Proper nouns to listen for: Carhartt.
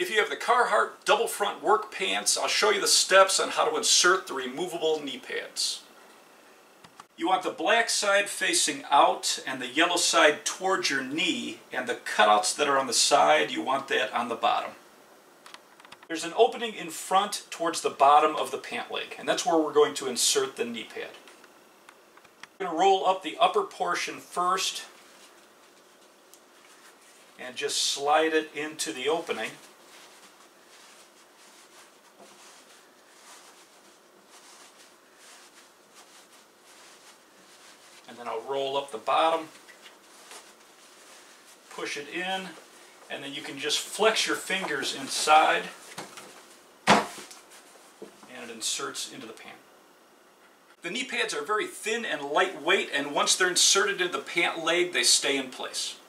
If you have the Carhartt double front work pants, I'll show you the steps on how to insert the removable knee pads. You want the black side facing out and the yellow side towards your knee, and the cutouts that are on the side, you want that on the bottom. There's an opening in front towards the bottom of the pant leg, and that's where we're going to insert the knee pad. We're going to roll up the upper portion first and just slide it into the opening. And then I'll roll up the bottom, push it in, and then you can just flex your fingers inside and it inserts into the pant. The knee pads are very thin and lightweight, and once they're inserted into the pant leg, they stay in place.